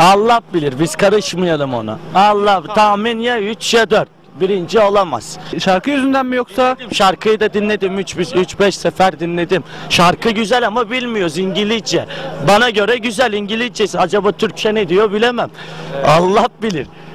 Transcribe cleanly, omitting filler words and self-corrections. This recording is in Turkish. Allah bilir, biz karışmayalım ona. Allah tahmin ya 3 ya 4. Birinci olamaz. Şarkı yüzünden mi yoksa? Şarkıyı da dinledim, 3-5 sefer dinledim. Şarkı güzel ama bilmiyoruz İngilizce. Bana göre güzel İngilizcesi. Acaba Türkçe ne diyor bilemem. Allah bilir.